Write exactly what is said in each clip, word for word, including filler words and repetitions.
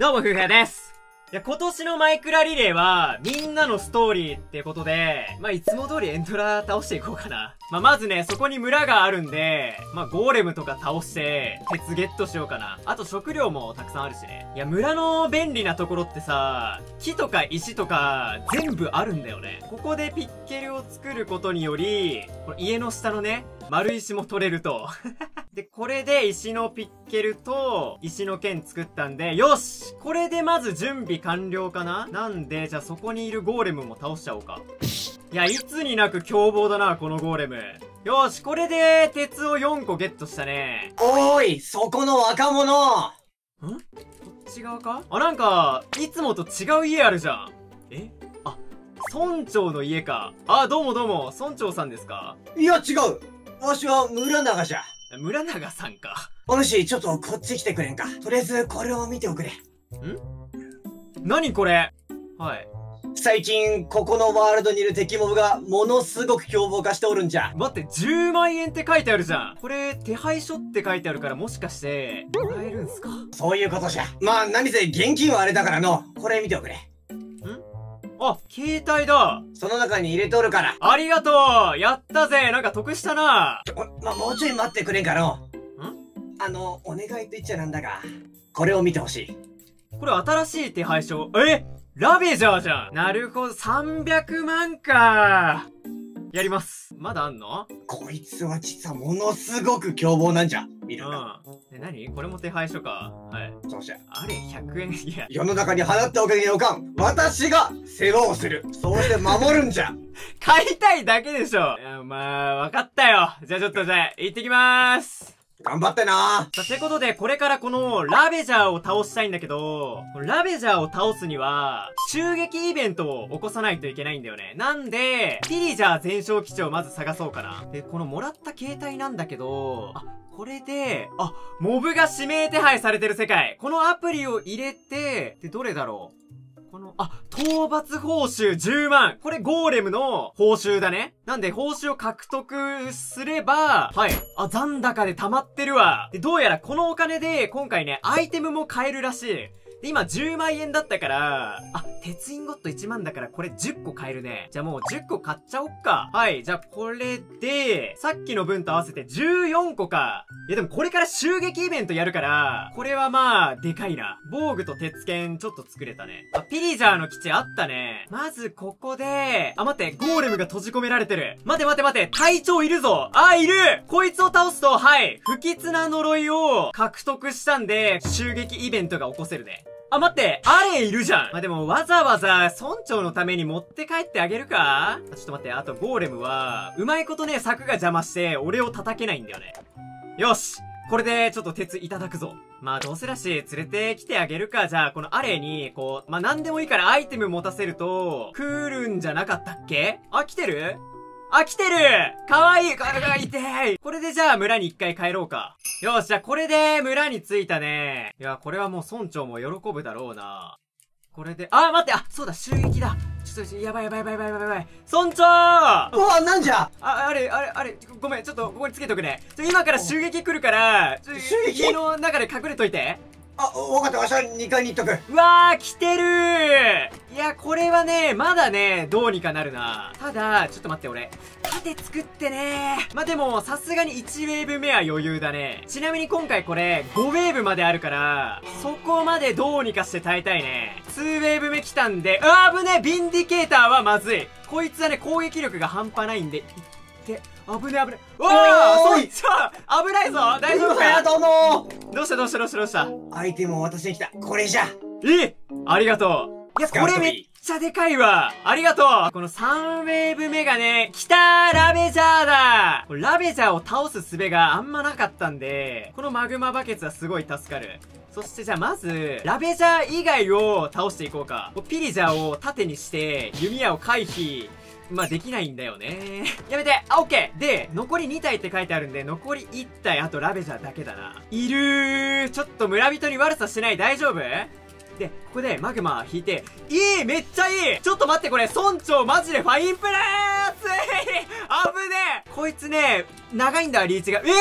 どうも、ふうふやです。いや、今年のマイクラリレーは、みんなのストーリーってことで、まあ、いつも通りエントラ倒していこうかな。まあ、まずね、そこに村があるんで、まあ、ゴーレムとか倒して、鉄ゲットしようかな。あと食料もたくさんあるしね。いや、村の便利なところってさ、木とか石とか、全部あるんだよね。ここでピッケルを作ることにより、この家の下のね、丸石も取れると。で、これで石のピッケルと石の剣作ったんで、よし！これでまず準備完了かな？なんで、じゃあそこにいるゴーレムも倒しちゃおうか。いや、いつになく凶暴だな、このゴーレム。よし、これで鉄をよんこゲットしたね。おーい、そこの若者！ん？こっち側か？あ、なんか、いつもと違う家あるじゃん。え？あ、村長の家か。あ、どうもどうも、村長さんですか？いや、違う！わしは村長じゃ。村長さんか。お主、ちょっとこっち来てくれんか。とりあえずこれを見ておくれ。ん？何これ？はい。最近、ここのワールドにいる敵モブがものすごく凶暴化しておるんじゃ。待って、じゅうまんえんって書いてあるじゃん。これ、手配書って書いてあるからもしかして、もらえるんすか？そういうことじゃ。まあ、何せ現金はあれだからの。これ見ておくれ。あ、携帯だ。その中に入れとるから。ありがとう。やったぜ。なんか得したな。ちょ、ま、もうちょい待ってくれんかの。ん？あの、お願いと言っちゃなんだが、これを見てほしい。これ新しい手配書。え？ラベジャーじゃん。なるほど、さんびゃくまんか。やります。まだあんの？こいつは実はものすごく凶暴なんじゃ。見るか。うん。え、なに？これも手配書か。はい。そうじゃ。あれ、ひゃくえん。いや。世の中に放っておけないおかん。私が世話をする。そうして守るんじゃ。買いたいだけでしょ。いや、まあ、わかったよ。じゃあちょっとじゃあ、行ってきまーす。頑張ってなー。さあ、てことで、これからこの、ラベジャーを倒したいんだけど、ラベジャーを倒すには、襲撃イベントを起こさないといけないんだよね。なんで、ピリジャー全焼基地をまず探そうかな。で、このもらった携帯なんだけど、あ、これで、あ、モブが指名手配されてる世界。このアプリを入れて、で、どれだろう。この、あ、討伐報酬じゅうまん。これゴーレムの報酬だね。なんで報酬を獲得すれば、はい。あ、残高で溜まってるわ。で、どうやらこのお金で、今回ね、アイテムも買えるらしい。で、今じゅうまんえんだったから、あ、鉄インゴットいちまんだからこれじゅっこ買えるね。じゃあもうじゅっこ買っちゃおっか。はい、じゃあこれで、さっきの分と合わせてじゅうよんこか。いやでもこれから襲撃イベントやるから、これはまあ、でかいな。防具と鉄剣ちょっと作れたね。あ、ピリジャーの基地あったね。まずここで、あ、待って、ゴーレムが閉じ込められてる。待て待て待て、隊長いるぞ。あ、いる。こいつを倒すと、はい、不吉な呪いを獲得したんで、襲撃イベントが起こせるね。あ、待って、アレいるじゃん。まあ、でもわざわざ村長のために持って帰ってあげるか？ちょっと待って、あとゴーレムは、うまいことね、柵が邪魔して、俺を叩けないんだよね。よし！これで、ちょっと鉄いただくぞ。まあ、どうせだし、連れてきてあげるか。じゃあ、このアレイに、こう、まあ、なんでもいいからアイテム持たせると、来るんじゃなかったっけ？あ、来てる？あ、来てる！かわいい！かわいい！痛い！これでじゃあ村に一回帰ろうか。よし、じゃあこれで村に着いたね。いや、これはもう村長も喜ぶだろうな。これで、あ、待って、あ、そうだ、襲撃だ。ちょっと、やばいやばいやばいやばいやばいやばい。村長！うわ、なんじゃ！あ、あれ、あれ、あれ、ごめん、ちょっとここにつけとくね。ちょ、今から襲撃来るから、ちょ、襲撃？家の中で隠れといて。あ、わかった、わしはにかいに行っとく。うわー、来てるー。いや、これはね、まだね、どうにかなるな。ただ、ちょっと待って、俺、盾作ってねー。まあ、でも、さすがにいちウェーブめは余裕だね。ちなみに今回これ、ごウェーブまであるから、そこまでどうにかして耐えたいね。にウェーブめ来たんで、あー、危ね、ビンディケーターはまずい。こいつはね、攻撃力が半端ないんで、いって、危ね危ね。おー、そっちは、危ないぞ。大丈夫か？どうもー。どうしたどうしたどうしたどうした？アイテムを渡しに来た。これじゃ。え、ありがとう。いや、これめっちゃでかいわ。ありがとう。このさんウェーブめがね、来たー、ラベジャーだ。ラベジャーを倒す術があんまなかったんで、このマグマバケツはすごい助かる。そしてじゃあまず、ラベジャー以外を倒していこうか。ピリジャーを盾にして、弓矢を回避。まあ、できないんだよね。やめて！あ、オッケー！で、残りにたいって書いてあるんで、残りいったい、あとラベジャーだけだな。いるー！ちょっと村人に悪さしてない？大丈夫？で、ここでマグマ引いて、いい！めっちゃいい！ちょっと待って、これ、村長マジでファインプレー！つい！危ねえ！こいつね、長いんだ、リーチが。え？ゴ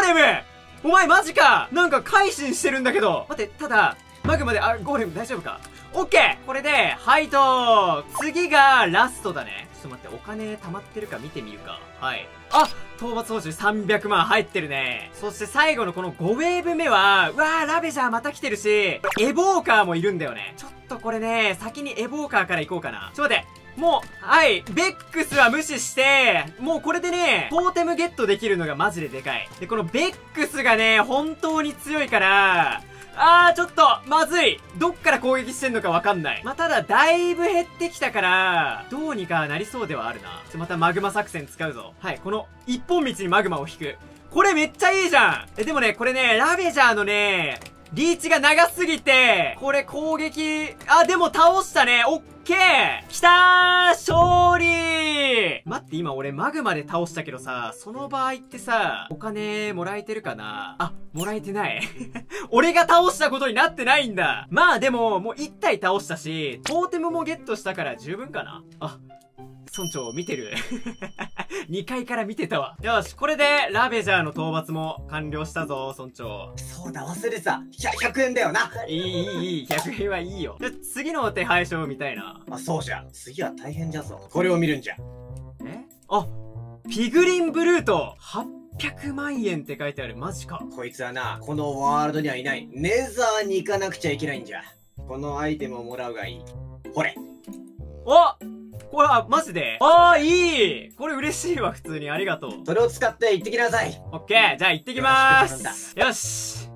ーレム！お前マジか！なんか改心してるんだけど。待って、ただ、マグマで、あ、ゴーレム大丈夫か？オッケー！これで、はいと、次がラストだね。ちょっと待って、お金溜まってるか見てみるか。はい。あ、討伐報酬さんびゃくまん入ってるね。そして最後のこのごウェーブ目は、うわー、ラベジャーまた来てるし、エボーカーもいるんだよね。ちょっとこれね、先にエボーカーから行こうかな。ちょっと待って。もう、はい、ベックスは無視して、もうこれでね、トーテムゲットできるのがマジででかい。で、このベックスがね、本当に強いから、あー、ちょっと、まずい。どっから攻撃してんのかわかんない。まあ、ただ、だいぶ減ってきたから、どうにかなりそうではあるな。ちょ、またマグマ作戦使うぞ。はい、この、一本道にマグマを引く。これめっちゃいいじゃん！え、でもね、これね、ラベジャーのね、リーチが長すぎて、これ攻撃、あ、でも倒したね。オッケー！来たー！勝利！待って、今俺マグマで倒したけどさ、その場合ってさ、お金もらえてるかな？あ、もらえてない。俺が倒したことになってないんだ。まあでも、もういち体倒したし、トーテムもゲットしたから十分かな。あ、村長見てる。にかいから見てたわ。よし、これでラベジャーの討伐も完了したぞ、村長。そうだ、忘れてた。ひゃくえんだよな。いい、いい、いい。ひゃくえんはいいよ。じゃ、次の手配書を見たいな。あ、そうじゃ。次は大変じゃぞ。これを見るんじゃ。え？あ、ピグリンブルート。はっぴゃくまんえんって書いてある。マジか。こいつはな、このワールドにはいない。ネザーに行かなくちゃいけないんじゃ。このアイテムをもらうがいい。ほれ。お！これ、あ、マジで？ああ、いい！これ嬉しいわ、普通に。ありがとう。それを使って行ってきなさい。オッケー、じゃあ行ってきまーす。よし。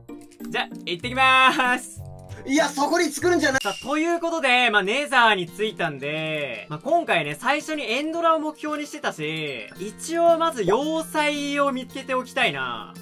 じゃあ、行ってきまーす。いや、そこに作るんじゃない。さあ、ということで、まあ、ネザーに着いたんで、まあ、今回ね、最初にエンドラを目標にしてたし、一応まず要塞を見つけておきたいな。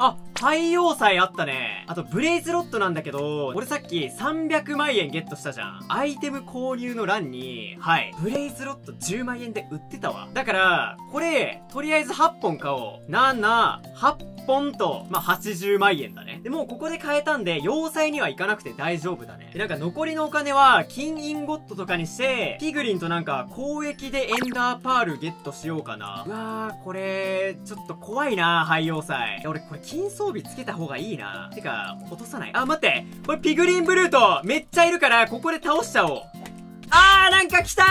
あ、廃要塞あったね。あと、ブレイズロッドなんだけど、俺さっきさんびゃくまんえんゲットしたじゃん。アイテム購入の欄に、はい、ブレイズロッドじゅうまんえんで売ってたわ。だから、これ、とりあえずはっぽん買おう。なな、はっぽんと、まあ、はちじゅうまんえんだね。で、もうここで買えたんで、要塞には行かなくて大丈夫だね。で、なんか残りのお金は、金インゴットとかにして、ピグリンとなんか、交易でエンダーパールゲットしようかな。うわー、これ、ちょっと怖いな、廃要塞。いや、俺これ、金装備つけた方がいいな。てか、落とさない。あ、待って。これピグリンブルート、めっちゃいるから、ここで倒しちゃおう。あー、なんか来た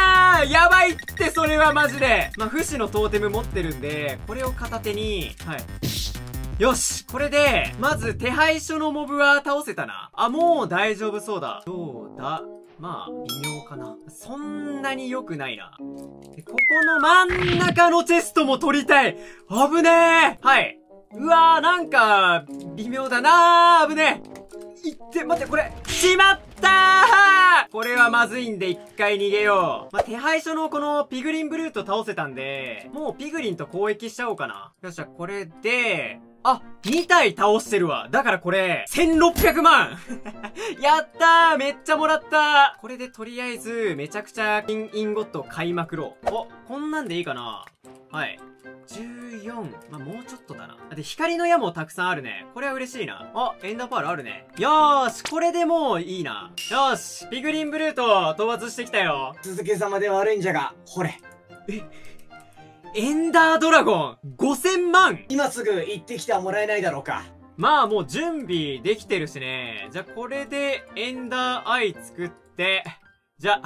ー！やばいって、それはマジで。まあ、不死のトーテム持ってるんで、これを片手に、はい。よし！これで、まず手配書のモブは倒せたな。あ、もう大丈夫そうだ。どうだ？まあ、微妙かな。そんなに良くないな。で、ここの真ん中のチェストも取りたい！危ねー！はい。うわー、なんか、微妙だなー、危ねえ。いって、待って、これ、しまったー！これはまずいんで一回逃げよう。まあ、手配書のこのピグリンブルート倒せたんで、もうピグリンと交易しちゃおうかな。よっしゃ、これで、あ、にたい倒してるわ。だからこれ、せんろっぴゃくまん！やったー！めっちゃもらったー！これでとりあえず、めちゃくちゃ金インゴットを買いまくろう。お、こんなんでいいかな？はい。じゅうよん。まあ、もうちょっとだな。で、光の矢もたくさんあるね。これは嬉しいな。あ、エンダーパールあるね。よーし、これでもういいな。よし、ピグリンブルート、討伐してきたよ。続けざまで悪いんじゃが、ほれ。え、エンダードラゴン、ごせんまん！今すぐ行ってきてはもらえないだろうか。まあ、もう準備できてるしね。じゃ、これでエンダーアイ作って、じゃ、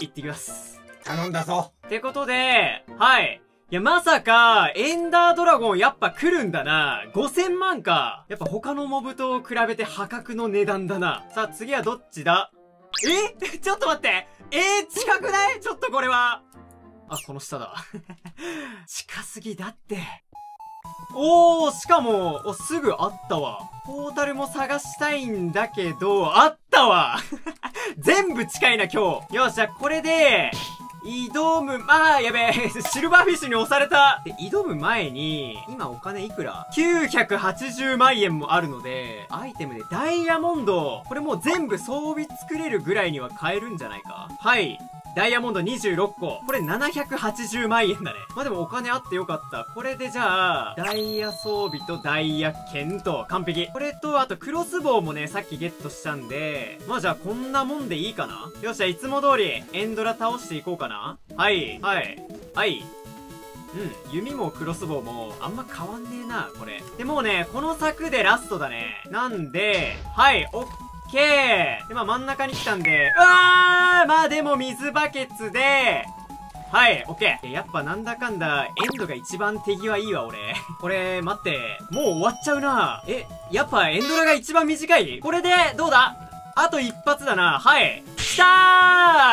行ってきます。頼んだぞ。ってことで、はい。いや、まさか、エンダードラゴンやっぱ来るんだな。ごせんまんか。やっぱ他のモブと比べて破格の値段だな。さあ、次はどっちだ？え？ちょっと待って。えー、近くない？ちょっとこれは。あ、この下だ。近すぎだって。おー、しかも、お、すぐあったわ。ポータルも探したいんだけど、あったわ。全部近いな、今日。よし、じゃあこれで、挑む、あー、やべえ、シルバーフィッシュに押された。で、挑む前に、今お金いくら ?きゅうひゃくはちじゅうまんえんもあるので、アイテムでダイヤモンド、これもう全部装備作れるぐらいには買えるんじゃないか。はい。ダイヤモンドにじゅうろっこ。これななひゃくはちじゅうまんえんだね。まあ、でもお金あってよかった。これでじゃあ、ダイヤ装備とダイヤ剣と、完璧。これと、あとクロスボウもね、さっきゲットしたんで、まあ、じゃあこんなもんでいいかな。よっしゃ、いつも通り、エンドラ倒していこうかな。はい、はい、はい。うん、弓もクロスボウも、あんま変わんねえな、これ。で、もうね、この柵でラストだね。なんで、はい、オッケー。OK。で、まあ真ん中に来たんで、うわー、まあでも水バケツで、はい、オッケー。やっぱなんだかんだ、エンドが一番手際いいわ、俺。これ、待って、もう終わっちゃうな。え、やっぱエンドラが一番短い？これで、どうだ？あと一発だな。はい。きた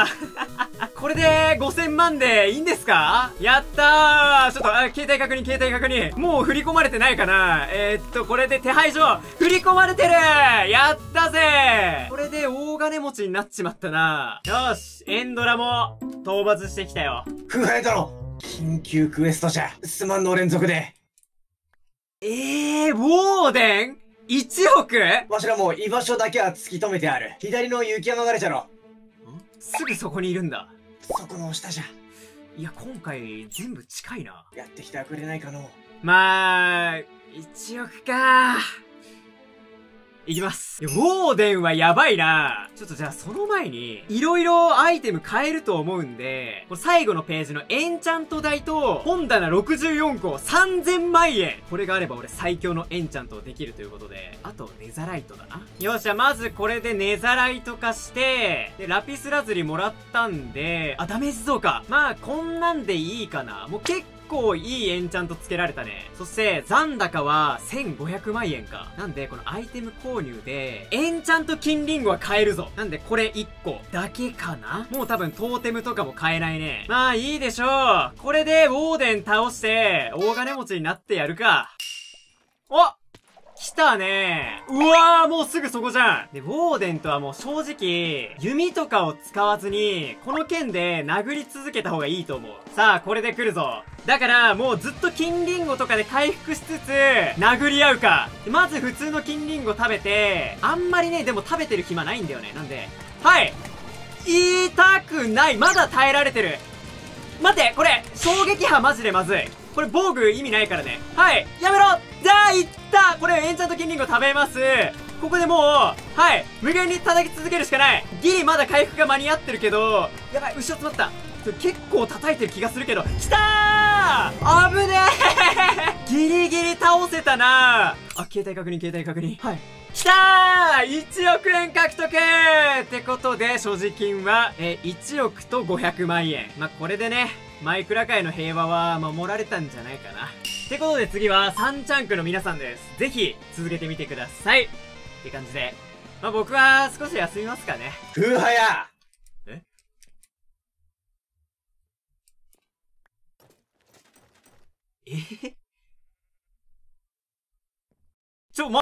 ーこれで、ごせんまんでいいんですか？やったー。ちょっと、あ、携帯確認、携帯確認。もう振り込まれてないかな？えー、っと、これで手配上、振り込まれてる！やったぜ！これで大金持ちになっちまったな。よし、エンドラも、討伐してきたよ。不敗だろ！緊急クエストじゃ、すまんの連続で。えー、ウォーデン ?いちおく？ わしらもう居場所だけは突き止めてある。左の雪山がれじゃろ。ん？すぐそこにいるんだ。そこの下じゃ。いや、今回全部近いな。やってきてはくれないかの。まあ、いちおくか。いきます。ウォーデンはやばいな。ちょっとじゃあその前に、いろいろアイテム買えると思うんで、これ最後のページのエンチャント台と、本棚ろくじゅうよんこさんぜんまんえん。これがあれば俺最強のエンチャントできるということで、あとネザライトだな。よっしゃ、まずこれでネザライト化して、で、ラピスラズリもらったんで、あ、ダメージ増加。まあ、こんなんでいいかな。もう結構、結構いいエンチャントつけられたね。そして、残高はせんごひゃくまんえんか。なんで、このアイテム購入で、エンチャント金リンゴは買えるぞ。なんで、これいっこだけかな？もう多分トーテムとかも買えないね。まあ、いいでしょう。これで、ウォーデン倒して、大金持ちになってやるか。お！来たね。うわー、もうすぐそこじゃん。で、ウォーデンとはもう正直、弓とかを使わずに、この剣で殴り続けた方がいいと思う。さあ、これで来るぞ。だから、もうずっと金リンゴとかで回復しつつ、殴り合うか。まず普通の金リンゴ食べて、あんまりね、でも食べてる暇ないんだよね。なんで、はい。痛くない。まだ耐えられてる。待って、これ、衝撃波マジでまずい。これ防具意味ないからね。はい。やめろ！じゃあ、いった！これエンチャント金リンゴ食べます。ここでもう、はい。無限に叩き続けるしかない。ギリまだ回復が間に合ってるけど、やばい、後ろ詰まった。結構叩いてる気がするけど、きたー！危ねえギリギリ倒せたな。あ、携帯確認、携帯確認。はい。きたー !いちおくえん獲得ってことで、所持金は、え、いちおくとごひゃくまんえん。まあ、これでね、マイクラ界の平和は守られたんじゃないかな。ってことで次はさんチャンクの皆さんです。ぜひ続けてみてください。って感じで。まあ、僕は少し休みますかね。ふはや！え？え？ちょ、ま、